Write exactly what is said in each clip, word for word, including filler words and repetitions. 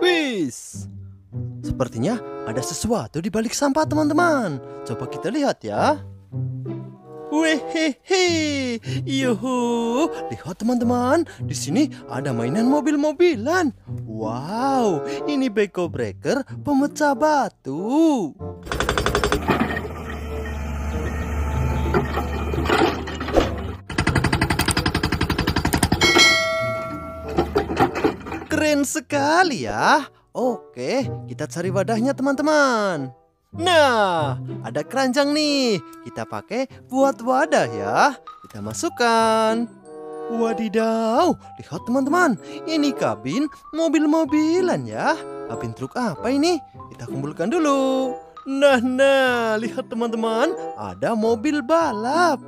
Wis, sepertinya ada sesuatu di balik sampah, teman-teman. Coba kita lihat ya. Wehehe, yuhu! Lihat teman-teman, di sini ada mainan mobil-mobilan. Wow, ini Beko Breaker pemecah batu. Keren sekali ya. Oke, kita cari wadahnya teman-teman. Nah, ada keranjang nih. Kita pakai buat wadah ya. Kita masukkan. Wadidaw, lihat teman-teman. Ini kabin mobil-mobilan ya. Kabin truk apa ini? Kita kumpulkan dulu. Nah, nah, lihat teman-teman. Ada mobil balap.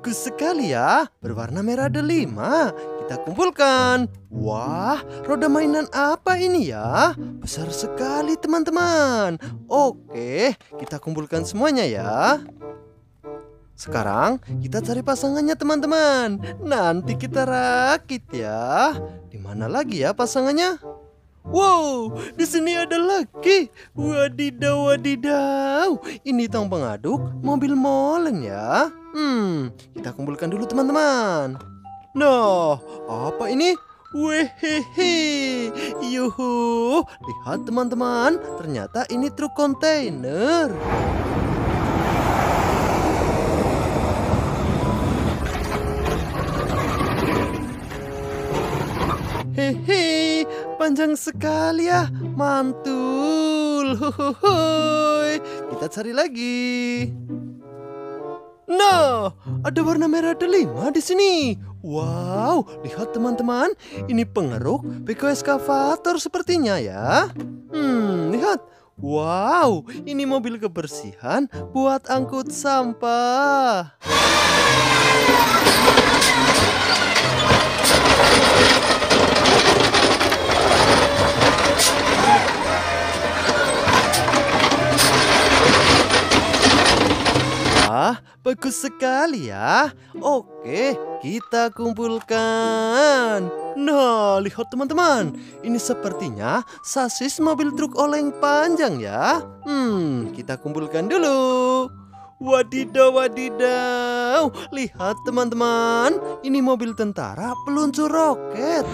Bagus sekali ya, berwarna merah delima. Kita kumpulkan. Wah, roda mainan apa ini ya? Besar sekali teman-teman. Oke, kita kumpulkan semuanya ya. Sekarang kita cari pasangannya teman-teman. Nanti kita rakit ya. Dimana lagi ya pasangannya? Wow, di sini ada lagi. Wadidaw, wadidaw. Ini tong pengaduk mobil molen ya. Hmm, kita kumpulkan dulu teman-teman. Nah, apa ini? Wehehe, yuhu. Lihat teman-teman, ternyata ini truk kontainer. Hehe, panjang sekali ya, mantul. Hohohoy. Kita cari lagi. Nah, ada warna merah delima di sini. Wow, lihat teman-teman, ini pengeruk Beko eskavator sepertinya ya. Hmm, lihat. Wow, ini mobil kebersihan buat angkut sampah. Bagus sekali ya. Oke, kita kumpulkan. Nah, lihat teman-teman. Ini sepertinya sasis mobil truk oleng panjang ya. Hmm, kita kumpulkan dulu. Wadidaw, wadidaw. Lihat teman-teman. Ini mobil tentara peluncur roket.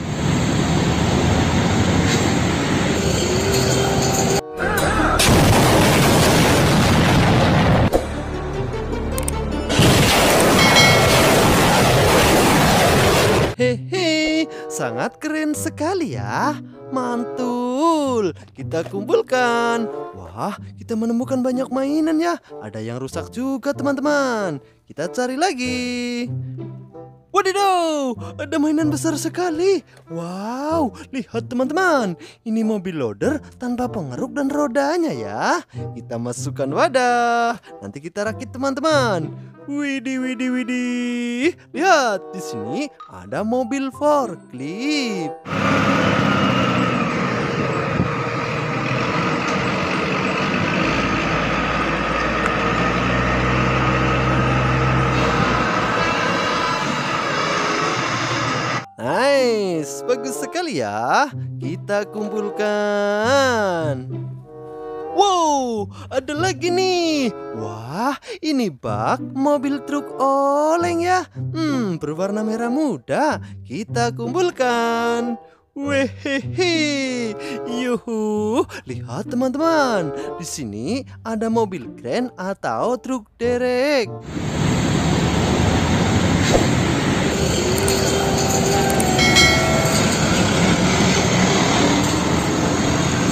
Hehe, sangat keren sekali ya. Mantul. Kita kumpulkan. Wah, kita menemukan banyak mainan ya. Ada yang rusak juga teman-teman. Kita cari lagi. Wadidaw, ada mainan besar sekali. Wow, lihat teman-teman. Ini mobil loader tanpa pengeruk dan rodanya ya. Kita masukkan wadah. Nanti kita rakit teman-teman. Widih, widih, widih. Lihat, di sini ada mobil forklift. Nice, bagus sekali ya. Kita kumpulkan. Wow, ada lagi nih. Wah, ini bak mobil truk oleng ya. Hmm, berwarna merah muda. Kita kumpulkan. Wehehe, yuhu. Lihat teman-teman, di sini ada mobil crane atau truk derek.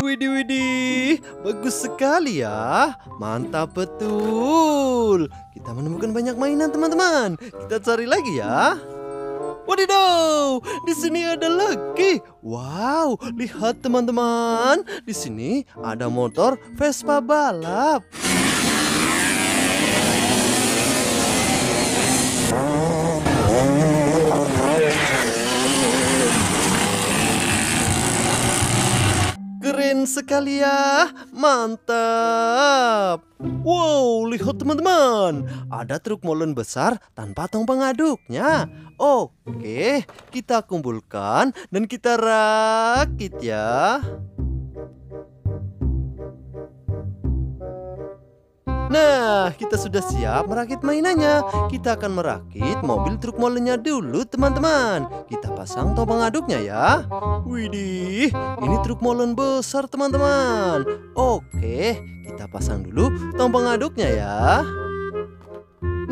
Widih, widih. Bagus sekali ya. Mantap betul. Kita menemukan banyak mainan teman-teman. Kita cari lagi ya. Wadidaw, di sini ada lagi. Wow, lihat teman-teman. Di sini ada motor Vespa balap. keren sekali ya. Mantap. Wow, lihat teman-teman. Ada truk molen besar tanpa tong pengaduknya. Oke, kita kumpulkan dan kita rakit ya. Nah, kita sudah siap merakit mainannya. Kita akan merakit mobil truk molennya dulu, teman-teman. Kita pasang tong pengaduknya ya. Widih, ini truk molen besar, teman-teman. Oke, kita pasang dulu tong pengaduknya ya.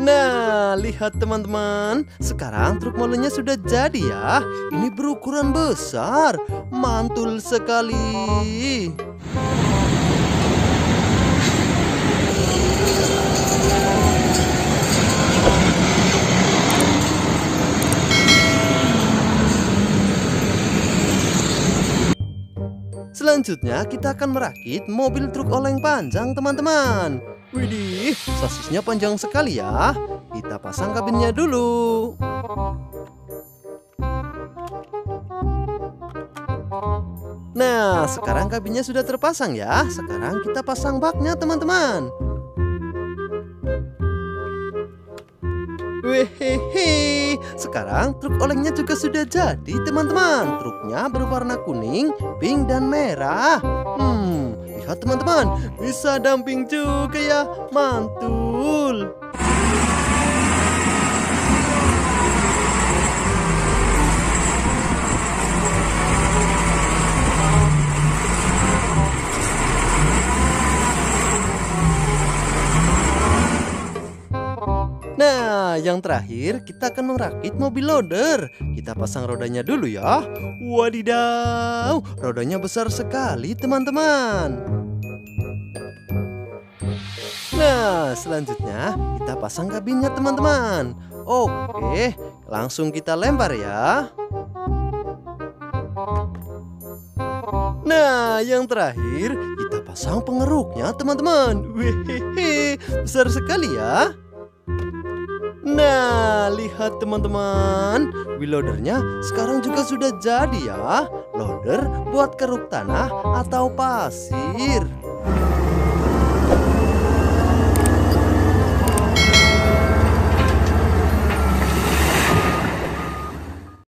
Nah, lihat teman-teman. Sekarang truk molennya sudah jadi ya. Ini berukuran besar. Mantul sekali. Selanjutnya kita akan merakit mobil truk oleng panjang, teman-teman. Widih, sasisnya panjang sekali ya. Kita pasang kabinnya dulu. Nah, sekarang kabinnya sudah terpasang ya. Sekarang kita pasang baknya, teman-teman. Wehehe, sekarang truk olengnya juga sudah jadi, teman-teman. Truknya berwarna kuning, pink, dan merah. Hmm, lihat teman-teman, bisa dumping juga ya, mantul. Nah, yang terakhir kita akan merakit mobil loader. Kita pasang rodanya dulu ya. Wadidaw, rodanya besar sekali, teman-teman. Nah, selanjutnya kita pasang kabinnya, teman-teman. Oke, langsung kita lempar ya. Nah, yang terakhir kita pasang pengeruknya, teman-teman. Wehehe, besar sekali ya. Nah, lihat teman-teman, wheel loadernya sekarang juga sudah jadi ya. Loader buat keruk tanah atau pasir.